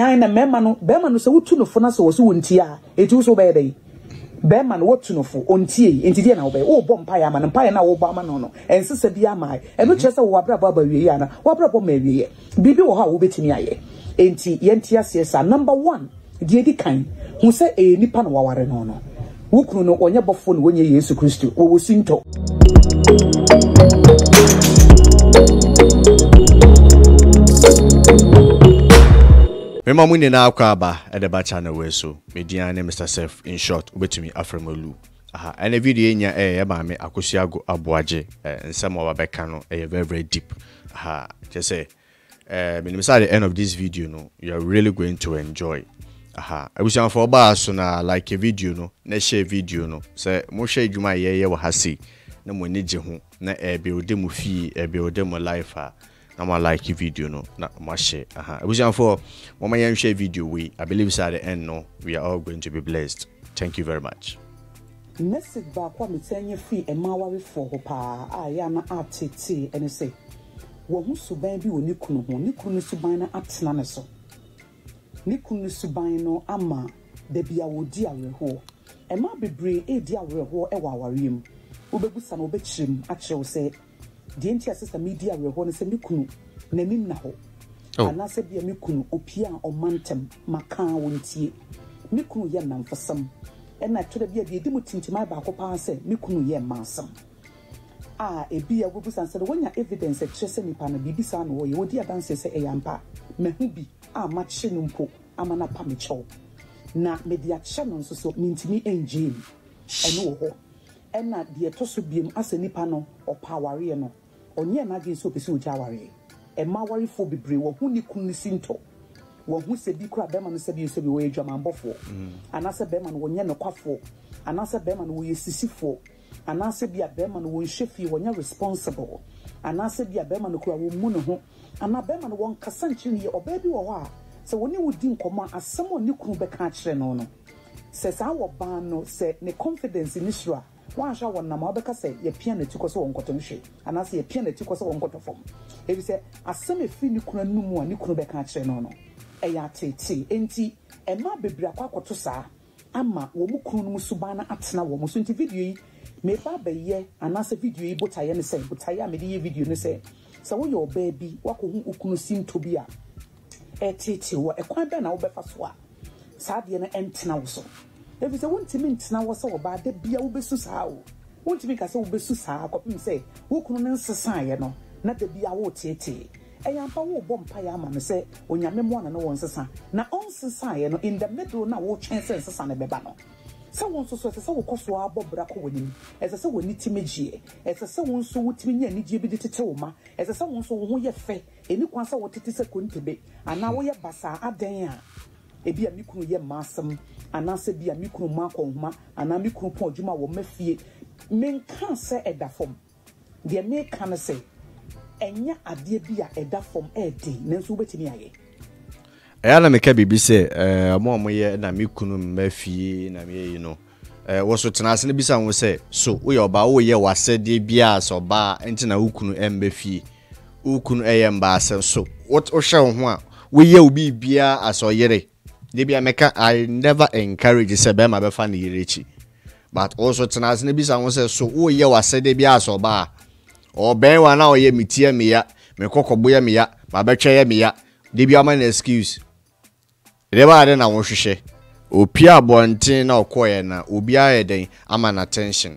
na Berman so tunofo so so wontia etu so be dey Berman wo tunofo ontie enti na wo be wo bompa ya man mpa na wo ba man no ensese bia mai eno chese wo abra ba wiye ya na wo abra bo ma wiye bibi wo ha wo betimi aye enti yentia sesa number 1 die di kan hu se e nipa na waware no no wo kru no onye bofo no onye Yesu Kristo wo wo sinto Memamu na akaba at the bacha na weso median Mr Self in short obetumi afremolu aha and a video nya eba me Akosua Ago Aboagye nsem obabeka no very very deep aha just say at the end of this video no you are really going to enjoy aha I wish am for ba so na like a video no na share video no say mo share djuma yeye wo hasi na mo nje ho na ebe odemu fi ebe odemu life ha I'm a like video no not much aha I wish am for mama yan share video we I believe it's at the end no we are all going to be blessed thank you very much message ba kwa mitenye free e ma ware for ho pa aya na atete ene say wo hu suban bi woni kunu ho ni kunu suban na atena ne so ni kunu suban no ama da bia wodi awe ho e ma bebre e di awe ho e wa warem obegusa na obechirim akyew say Denti assist media we ho ne se mikunu na nim na ho ana se bia mikunu opia o mantem maka wontie mikunu ye namfasam na tore bia bia dimu tintima ba kopa se mikunu ye mansam a ebia gobu sanse wonya evidence trese nipa na bibisa no wo di adance se eyampa mehu bi a mache no mpo amana pa mecho na media channel nso so mintimi engine eno wo ho na de etoso biem ase nipa no opaware no onye na gye so pese ojaware e ma warefo bebre wo hu nikun sinto wo hu se bi kra bema no se bi so bi wo edwama mbofo anase bema no wonye no kwafo anase bema no wo yesisifo anase bia bema no won hwefi wonye responsible anase bia bema no kra wo mu no ho ana bema no won kasa nchiri ye oba bi wo ha se woni wodi nkoma asem onikun beka akire no no se sa wo ban no se ne confidence ni sura one shower na mabeka say ye piano to koso on cotton shade, and I say a piano to koso on cotton form. If you say, as some a fin nuclear no more nuclear cancer no, a yate tea, auntie, and ma be braquaco to sa, ama womukun musubana atna womusunti video, may baba ye, and as a video, but I am say, but I am a video, no say, so your baby, waku ukunu seem to be a tea, or a quaban or befaswa, Sadiana emptina also. If you say one timid now was so bad, they be over Susao. Won't make us over Susa, copy say, who couldn't society, no, not the be our tea. A young power bomb payam say, when your memoir and no one's son. Now on society, in the middle now, what chances son of Bebano. Someone so says, so cost to our Bob Braco winning, as a so we need Timiji, as a someone so would mean any GBT Toma, as a someone so who ye fe, and you can say what it is a couldn't be, and now we are Bassa at Dana. Ebi amikunu ye masam anase bi amikunu makonhuma ana amikunu pon djuma wo mafie menkan se edafom de me kan se enya ade bi a edafom edi nanso betimi aye eya na meka bibi se mo ye na mikunu mafie na me yi no wo so tenase ne bisa wo se so wo ye oba wo ye wasede bia so ba enti na ukunu embafie ukunu eyemba asem so what o hwe ho a wo ye obi bia asoyere Libya Mecca, I never encourage Sebema Befani Yirichi. But also Tanas Nibis, I was so, oh, ye was said, Debia so bar. Or Ben one hour ye me tear me up, me cocoa boy me up, my betray me up, Debia man excuse. Never I then I want to say, O Pia Bontin or Coyana, Ubia day, I'm an attention.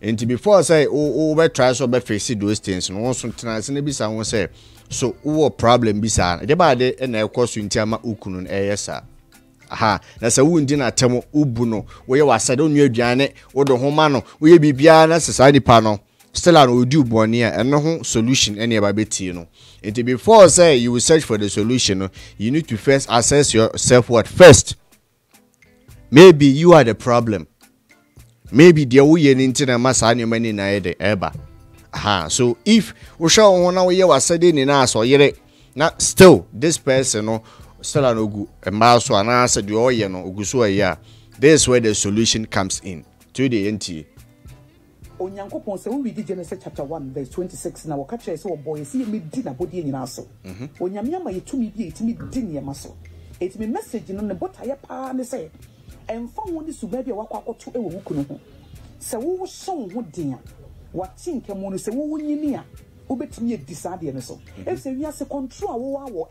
And to before say, oh, over tries or face those things, and also Tanas Nibis, I won't say. So wo problem bi saa de ba de na ekoso ntiama ukunu no eyesa aha na sa wo ndi na temo ubu no wo ye wasade onu aduane wo de homa no wo ye bibia na society pa no still an odi uboni a eno ho solution ene ba beti no it before say you will search for the solution you need to first assess yourself what first maybe you are the problem maybe there wo ye nti na masane mani na ye de eba aha so if we show one now we was saying in us or yere not still this person no still an ogu emaso anasa de oye no oguso ya this where the solution comes in to the nt onyankopon se we read Genesis chapter 1 verse 26 na waka chere se oboy se me di na body nyina so onyame ama yetumi bi etimi di nyema so It's me message in the bottom of pan say, and found this baby walk to a woman. So, who song would dear? What think a moon is a woman near? Ubet me a disadvantage. If we have control,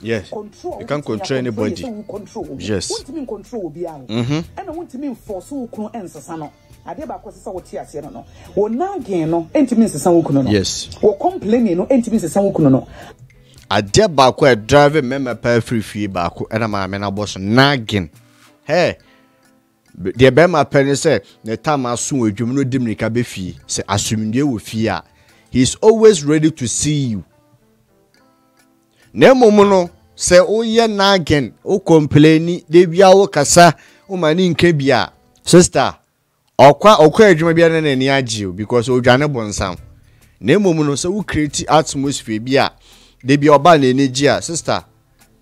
yes, control, you can't control anybody. Yes, what mean control be out? And I want to mean force who couldn't answer Sano. I did about what tears, you know. Well, now again, no, intimacy, some who yes, or complaining, no, intimacy, some who I dare back where driving member pair free back, and my men was nagging. Hey, dear Bema Penny said, the time I soon with Jumno Dimnica be fee, say, assuming you will fear. He is always ready to see you. Nemo mono, say, oh, ye nagging, oh, complaining, de be our cassa, oh, my name Kebia, sister, or quite okay, you may be an energy because oh, Jana Bonsam. Nemo mono, so create atmosphere beer. They be oba energy, sister.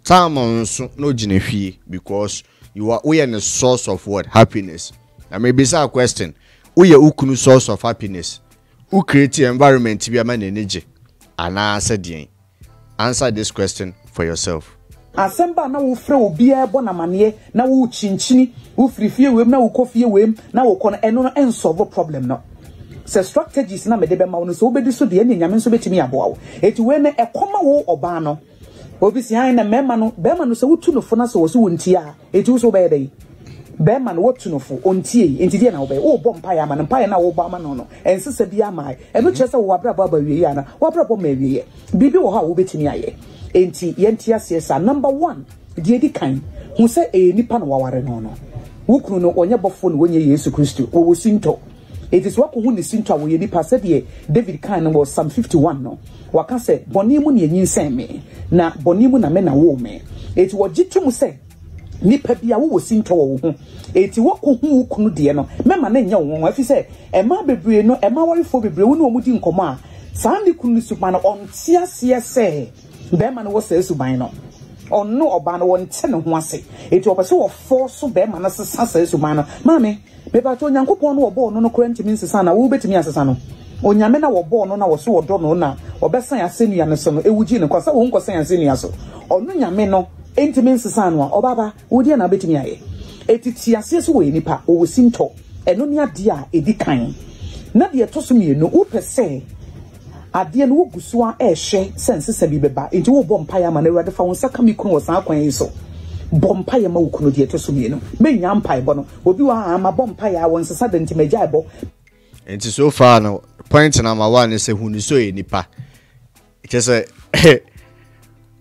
Time on no genevieve because you are we are the source of what happiness. I may be a question. We are who source of happiness. Who create the environment to be a man energy? And I said, answer this question for yourself. Asemba na wo frɛ obi e bɔ na mane na wo chinchini wo frifie wem na wo kofie wem na wo kɔn ɛno no ensolve problem no. Se strategies na mede be ma wono so obedi so de ene nyame so betimi aboa wo eti we na ekoma wo oba no obisi han na mema no se wotu no fo na se wo so wontia eti wo so be dey bema no wotu no fo ontie enti de na wo be wo bɔ mpae ama no mpae na wo ba ama no no ensese bia mai eno kyerɛ se wo abra ba ba wie ya na wo abra bɔ ma wie bibi wo ha wo betimi aye enti yentia sesa number 1 die di kan hu se nipa no waware no no wo kunu no onye bɔfo no onye Yesu Kristo wo wosinto. It is what who is into our yeni passed David Kane was Psalm 51 no. Waka se bonimu ni yin se me na bonimu na me na wo me. It was jitum se ni pebia wo sinto wo ho. It wo kohu kunu de no. Mema na nya wo afi se e ma bebre no e ma warefo bebre wo no omudi nkoma. Sandi kunu supa na ontia se se. Be ma no wo se suban no. Ono oba no wonte ne ho ase. It wo pese wo force be ma na sesa suban no. Mame Beba to nyankopon no obo no no kurenti min sesa na wo betimi asesa no onyame na obo no na wo so odo no na obesan asenua ne so no ewuji ne kwasa wo nkosan asenua so ono nyame no enti min sesa no obaba wo die na betimi aye etiti ase so we nipa wo sinto eno ne ade a edikan na de etoso mienu wo pese ade no wo gusua ehwe sense sabi beba enti wo bo mpae ama na urade fa wo saka mi kun wo san kwan yi so bompa ya mawukuno die toso mienu menya mpa ebo no obi wa ama bompa ya won sesa denti meja ebo enti so far no point na ma one se hunu so e nipa kese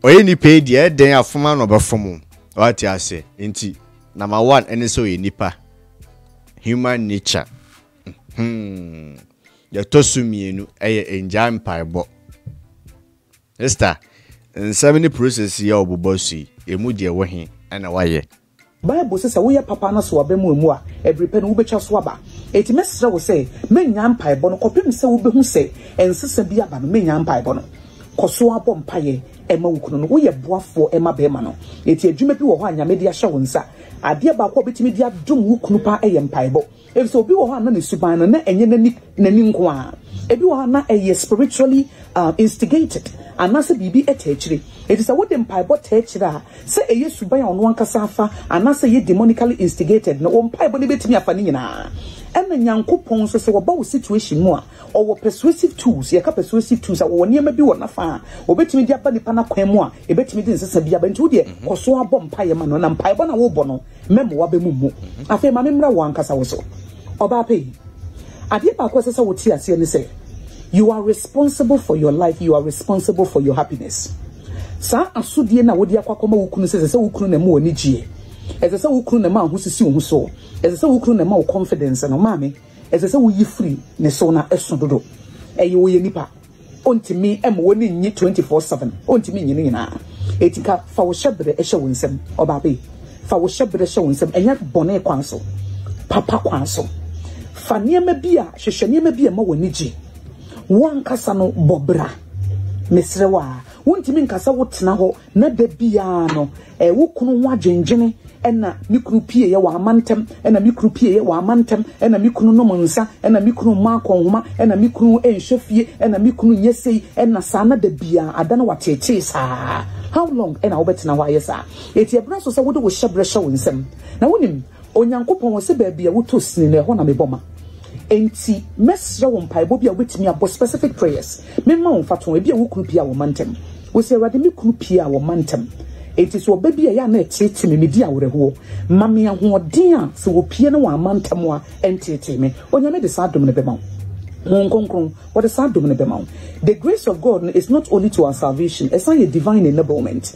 oye ni pay die den afoma no befom what ya say enti na ma one ene so e nipa human nature ya toso mienu eye enja mpa ebo sister in 70 process ya obobosi emu die wo hin ana waye Bible says we ya papa na so abemu emu a ebripe no wo betwa so aba eti mesra wo say menya mpa ebo no kopem se wo behu se ensesa bi aba no menya mpa ebo no koso abo mpa ye ema wukunu no wo ye boafo ema be ma no eti adwuma bi wo ho anya media hye wo nsa ade ba kwa betimi dia dum wukunu pa eye mpa ebo ef so bi wo ho na ne suban no na enye nani nko a ebi wo ho na eye spiritually instigated anase bibi etechire eti sa wodem paibo techira se eye suban ono ankasa afa anase ye demonically instigated na wo paibo ne betimi afa ne nyina ena nyankopon so se wo ba wo situation mu a owo persuasive tools ye ka persuasive tools a wo ne ma bi wo nafa wo betimi dia ba nipa na kwan mu a e betimi di nsesa bia ba nti wo de koso abom paiye ma no na paibo na wo bo no memo wa be mu afa ma memra wo ankasa wo so oba pei ade ba kwese se wo ti ase ne se you are responsible for your life. You are responsible for your happiness. Sa asudie na wodi akwakoma wukunu se se wukunu na ma oni gie. Ese se wukunu na ma hosisi ohu so. Ese se wukunu na ma confidence na maame. Ese se wuyi free ne so na esododo. Eye wo ye nipa. Ontimi em woni nyi 24/7. Ontimi nyi nyina. Etika fa wo hyebre ehye wo nsem obabe. Fa wo hyebre ehye wo nsem enya bone kwanso. Papa kwanso. Fa niema bia hwehwe niema bia ma woni gie. One casano bobra, Miss Rewa, Wuntimin kasa wotina ho na da biano wokunu ho adwenjene ena mikru pie ye wa amantem ena mikru pie ye wa amantem ena mikunu no monsa ena mikunu makonhoma ena mikunu enhwefie ena mikunu nyesei ena sana da bia adana watete saa. How long ena obetina ho ayesa eti ebra so se wo de wo hyebrehye wo nsem na wonim onyankopon wo se ba bia wo tosini ne ho na meboma enti mesra wo mpaibo bia wetimi abo specific prayers memma wo faton bia wo kru pia wo mantem wo se awade me kru pia wo mantem enti so baby ya na etetime me dia woreho mame ahoden a se wo pia na wo mantem a entetime onyame de sadom ne bema what is the grace of God is not only to our salvation, it's a divine enablement.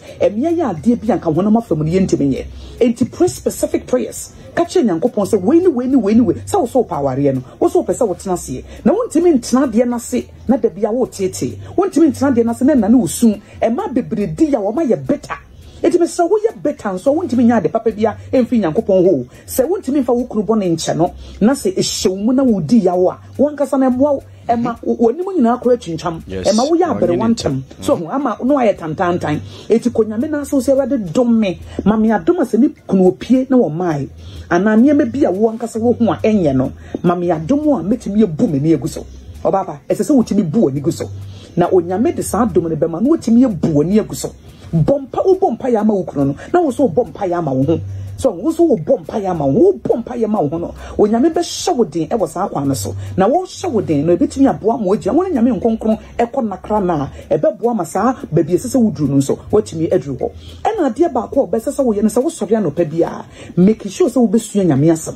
And to pray specific prayers. Catch and say, win, so power. Also, Pesa what's nasty. Now, one to mean Tnadiana say, not the Biawo Tete. One to mean Tnadiana say, Nanu soon, and my baby dear, or my better. It is so we are better, so won't mean the papa beer and fin and coupon ho. So won't mean for Ukrubon in Channel, Nasa is shown who diawa, one casan and wow, Emma, when you now crouching chum, Emma, we are better one chum. So Amma, no, I at time. It's a Konyamina so rather dumb me, Mammy, I don't as a nip canopier, no, my, and I may be a one casawo who are enyano, Mammy, I don't want me to be a boom in Yaguso. Or Baba, as a so to me boo and Yaguso. Now, when you made the sad dominant Bema, no to me a boo and Yaguso. Bompa o bompa yama ukrono na wo so bompa yama wo so wo so bompa yama wo bompa yama wo no onyame be hwewden e wo sa kwa no so na wo hwewden na obetumi aboa ma ogia won nyame nkonkron e kɔ nakra na e be boa ma sa babi esese wudru no so watimi adru ho e na ade ba ko obesese wo ye no so wo sɔre na opa bia make sure so wo besua nyame asɛm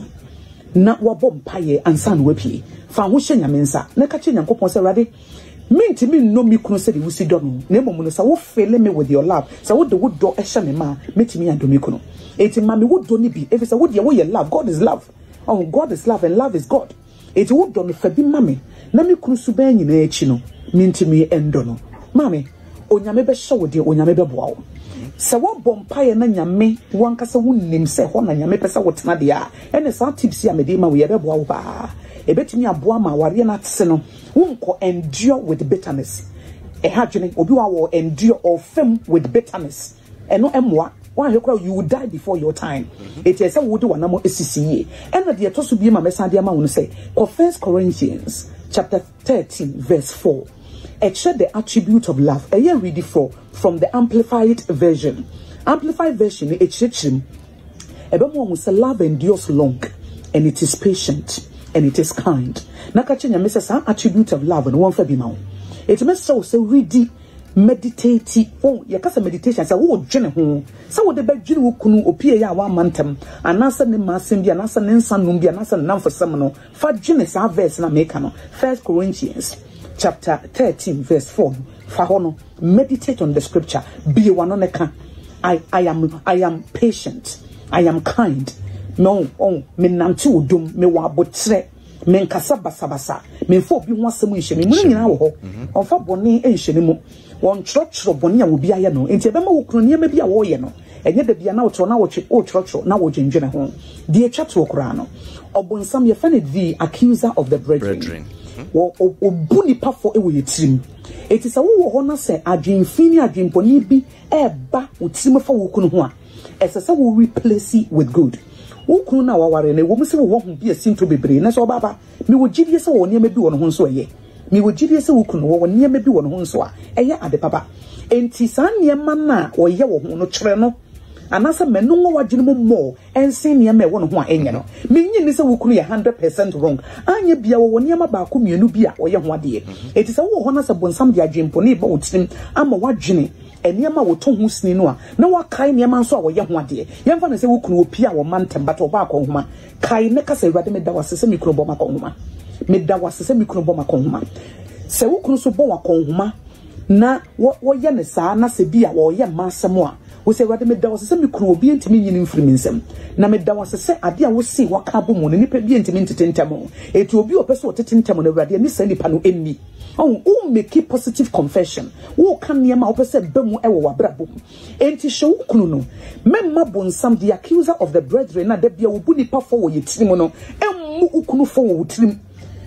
na wo bompa ye ansa na wapie fa ho hye nyame nsa na ka kye nyankopɔn sɛ urade Minti me no me kuno se de wusi donu nemo muno sa wo fele me with your love sa wo de wo do ehye me ma metimi ado me kuno enti ma me wo do ni bi if sa wo de wo ye love God is love oh God is love and love is God enti wo do me fa bi ma me na me kuno su ban nyina echi no mintimi endo no ma me onyame be hye wo de onyame be boa wo sa wo bompa ye na nyame wanka sa wo nim se ho na nyame pesa wo tena de a ene sa tips ya me de ma wo ye be boa wo ba ebetimi aboa ma ware na tse no wonko endure with bitterness e hadwene obi wa wo endure or fem with bitterness eno emwa wan hekra you will die before your time it is say wo de wanamo esisiye eno de etoso bi ma mesa de ma wo no say 1 Corinthians chapter 13 verse 4 it shows the attribute of love here read it from the amplified version it shows him ebemo wo say love endures long and it is patient and it is kind. Nakache nyame se some attribute of love and one fa bi ma. It means so say read meditate. Oh, ya kasa meditation say wo dwene ho. Say wo de ba dwene wo kunu opie ya wa mantem. Anasa ne masem bi anasa ne nsanum bi anasa ne namfosem no. Fa dwene sa verse na make no. 1 Corinthians chapter 13 verse 4. Fa ho no meditate on the scripture. Be one on ka. I am patient. I am kind. No, oh, men nantu dum, me wabotre, men casabasabasa, men for be one solution, meaning our hope, or for bonnie ancient, one church of Bonia will be a no, and Tabama Cronia may be a warrior, and yet the Biana to an old church, now in general home, dear Chaturano, or Bonsam Yafenid, the accuser of the brethren, or Bunipa for a way trim. It is a woman, say, I dream finia, dream ponibi, a ba, would simmer for Wukunua, as I will replace it with good. Ukunu na waware ne wo mu se wo ho bia sinto bebre na so baba mi wo gidie se wo ne ma bi wo no ho so ye mi wo gidie se ukunu wo ne ma bi wo no ho so a eye ade papa enti san ne ma na wo ye wo ho no kire no anasa menu wo wadwene mo mo ense ne ma e wo no ho a enye no mi nyi ni se ukunu ye 100% wrong anya bia wo ne ma ba ko mienu bia wo ye ho ade enti se wo ho na se bonsam dia dwempo ne ba otim ama wadwene enema wo to ho sini no a na wa kai nema nso a wo ye ho ade yemfa no se wo kunu opi a wo mantem but oba akon homa kai ne kasa urade me da wasese mikroboma akon homa me da wasese mikroboma akon homa se wo kunu so bo wa akon homa na wo ye ne saa na se bia wo ye masem a wo se urade me da wasese mikro obi entimi nyini mfiri mensem na me da wasese ade a wo si wo ka bo mu ne nipa bi entimi ntetentem eti obi opese wo tetentem na urade ni sa nipa no enni. Oh, make a positive confession. Wo can near my opposite bemu ewa brabo. Enti show kuno. Memma bonsam the accuser of the brethren, na de bia wubuni pa for ye trimono. Emu ukunu for utrim.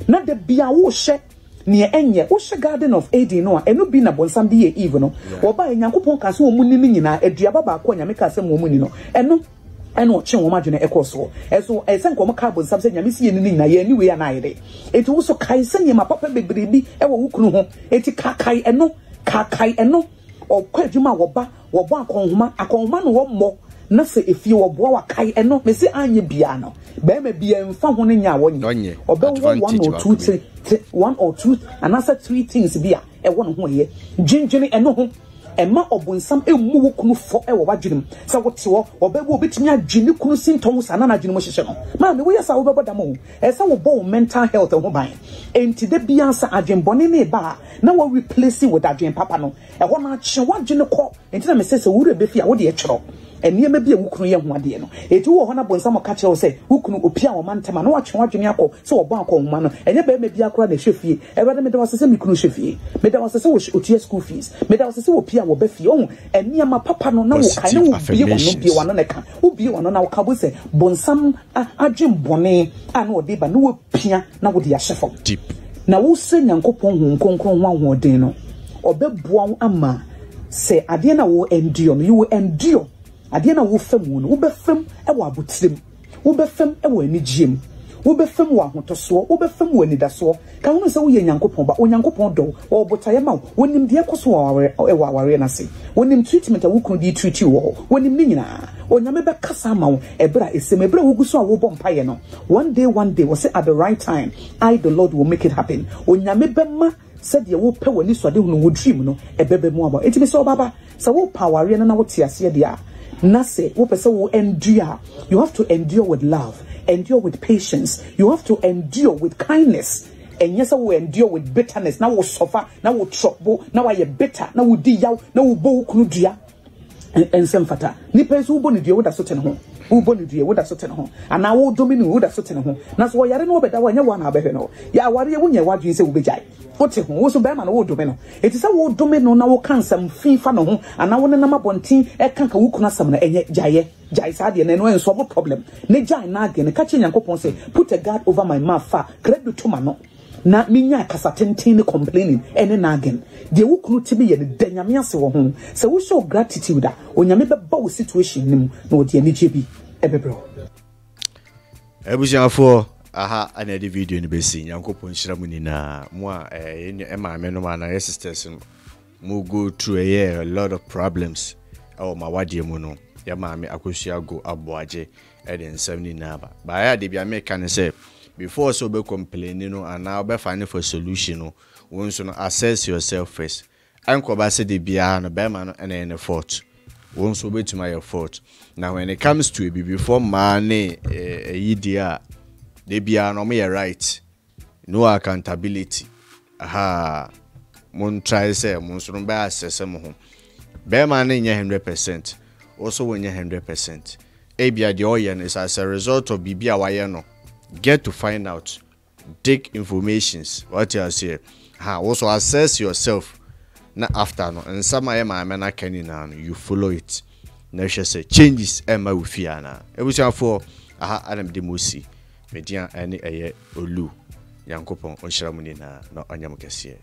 Na de bia wo she. near Enya, Usha Garden of Eden, or no be na bonsam be even, or by Yankupon Casu Munina, a Diababa, Konya make us a Munino, and no. I know Chen Womajin Ecoso, and so I sent Comakabo something I miss in anyway and I day. It also Kai send him a papa baby, ever who knew, it Kakai and no, Kakai and no, or Kajuma Waba, Koma, a Koman one more. Nase if you were kai and not Messi Anya Biano, Beme be and found one in Yawan, or Bell 1 or 2, and answer 3 things beer, and 1 year. Gingerly and no. Emma obun sam emuwo kunu fo ewo badwenem sa wote wo obebo obetimi adwene kunu sintom sa na nadwene mo hyehye no ma me wo yesa wo bebodam ho esa wo bo mental health ho ban enti de biansa adwen bone ne ba na wo replace with adwen papa no eho na kye wadwene kɔ enti na me sɛ wure be fia wo de ekyerɔ enie ma bia wo kunu ye ho ade no enti wo ho na bonsam ka kyerɛ wo sɛ wo kunu opi a wo mantema na watwe wadwene akɔ sɛ wo ban akɔ homa no enye ba ma bia kora na hwefie ebada me de wasɛ sɛ me kunu hwefie me de wasɛ sɛ wo tie school fees me de wasɛ sɛ wo wo befi on enia ma papa no na wo kan wo bie wano na ka wo bie wano na wo ka bo se bonsam adwembone ana wo de ba na wo pia na wo de yahefo na wo se nyankopon ho nkonkron ho ahoden no obeboa ama se ade na wo endure no you endure ade na wo famu no wo befam e wo abotrem wo befam e wo anigiem wo befam wo ahotoso wo befam wo anidaso kan no se wo ye nyankopon ba onyankopon do wo botaye ma wonim de ekoso wo aware na se wonim treatment a wo kun di treat wo wonim nyina onyame be kasa ma wo ebra esem ebra wo guso a wo bom paye no one day wo se at the right time I the Lord will make it happen onyame be ma said ye wo pe wani sode wo no wo dream no ebebe mu aba etime se obaba se wo power ye na wo tiase dia na se wo pese wo endure. You have to endure with love, endure with patience. You have to endure with kindness. And yes, I will endure with bitterness. Now we'll suffer. Now we'll trouble. Now I am bitter. Now we'll do yaw. Now we'll bow knudia. And some fata. Nippers who born in the order certain home. Who born in the order certain home. And now old dominion order certain home. That's why I don't know better when you want to have no. Yeah, worry when you watch you say, Ubijai. What's it? What's a bearman old domino? It is a old domino now can some fee fan home. And I want a number one team. I can't cook on some jaye. Jaisadi and no and so problem. Nejai Nagin, catching and copon say, put a guard over my mouth far, credit to mano. Na minya kasatin complaining and an again. They will clue to be and then Yamiaso home. So we show gratitude on Yamiba bow situation, no dear Nijibi, Ebebro. Ebuja for aha, an edit video in the basin, Yanko Ponchramunina, moi, Emma, Menoman, and sisters, mu go through a year, a lot of problems. Oh, my wadi mono, Yamami Akosua Ago Aboagye, Eden 79. But I had the American say. Before so be complaining, you know, and now be finding for solution, you know, once you know, assess yourself first. And come back to the behind, be man, and then effort. Once you be to my effort. Now when it comes to it, before money, idea, the behind, no me right, no accountability. Aha, mon try say, mon so no be assess mo home. Be man, you 100%. Also when you 100%. Ebia the oil is as a result of bibia wayano. Get to find out, dig informations. What you say, also assess yourself. Now after no, and some I am a man I can in you follow it. Now she say changes Emma with Fiana. Everything for aha Adam Demosi, Median any aye Olu, Yankopon Onshamunina, not Anyamukasier.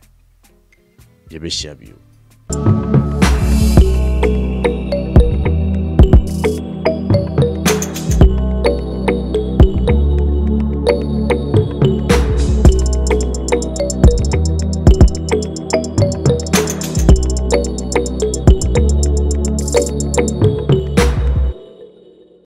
Yebeshabio.